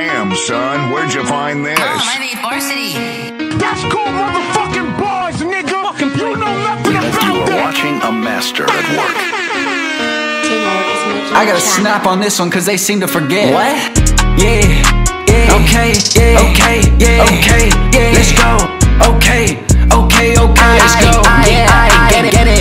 Damn, son, where'd you find this? Oh, I made varsity. That's cool, motherfucking bars, nigga. Fucking you know nothing about you are that. Watching a master at work. I gotta snap on this one, cause they seem to forget. What? Yeah, yeah. Okay, yeah, okay, yeah, okay, yeah. Let's go. Okay, okay, okay, let's go.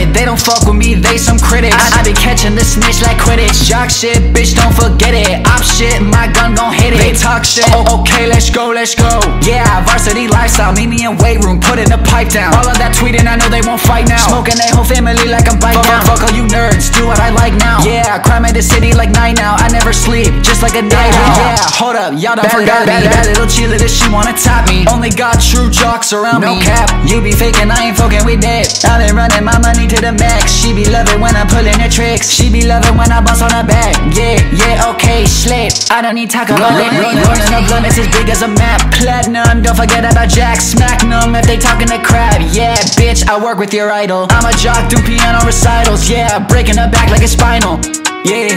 They don't fuck with me, they some critics. I be catching the snitch like Quidditch. Jock shit, bitch, don't forget it. I'm shit, my gun gon' hit it. They talk shit, oh, okay, let's go, let's go. Yeah, varsity lifestyle, meet me in weight room, putting the pipe down. All of that tweeting, I know they won't fight now. Smoking they whole family like I'm bite down. Fuck all you nerds, do what I like now. Yeah, crime in the city like night now. I never sleep, just like a night owl. Yeah, hold up, y'all don't forget me. That little cheerleader, that she wanna top me. Only got true jocks around me. No cap, you be faking, I ain't fucking with that. I've been running my money to the max. She be loving when I'm pulling her tricks. She be loving when I bounce on her back. Yeah, yeah, okay, slip. I don't need talk about it. Rolling up blunt, it's as big as a map. Platinum, don't forget about Jack. Smack them if they talking the crap. Yeah, bitch, I work with your idol. I'm a jock, do piano recitals. Yeah, breaking her back like a spinal. Yeah,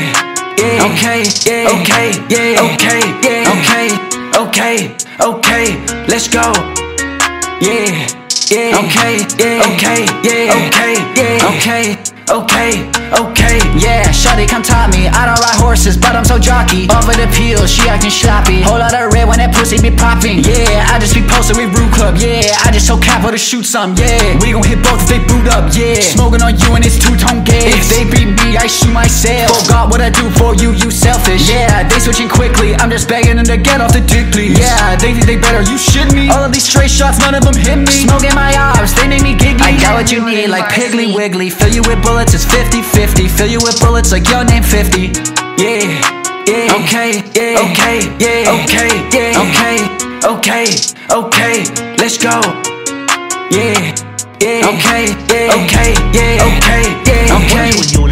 yeah, okay, yeah, okay, yeah, okay, yeah, okay, okay, okay, let's go. Yeah. Yeah. Okay, yeah, okay, yeah, okay, yeah, okay, okay, okay, yeah. Shawty come top me, I don't ride horses, but I'm so jockey. Over the peel, she acting sloppy. Whole lot of red when that pussy be popping. Yeah, I just be posted with Root Club, yeah. I just so capital to shoot some, yeah. We gon' hit both if they boot up, yeah. Smoking on you and it's two-tone gas. If they beat me, I shoot myself. Forgot what I do for you, you selfish. Yeah, they switching quickly, I'm just begging them to get off the dick, please. Yeah, they think they better, you shit me. All of these straight shots, none of them hit me. Smoking my ops, they make me giggly. I got what you need like Piggly Wiggly. Fill you with bullets, it's 50-50. Fill you with bullets like your name 50. Yeah, yeah, okay, yeah, okay, yeah, okay, yeah, okay, okay, okay, let's go. Yeah, yeah, okay, yeah, okay, yeah, okay, yeah, okay.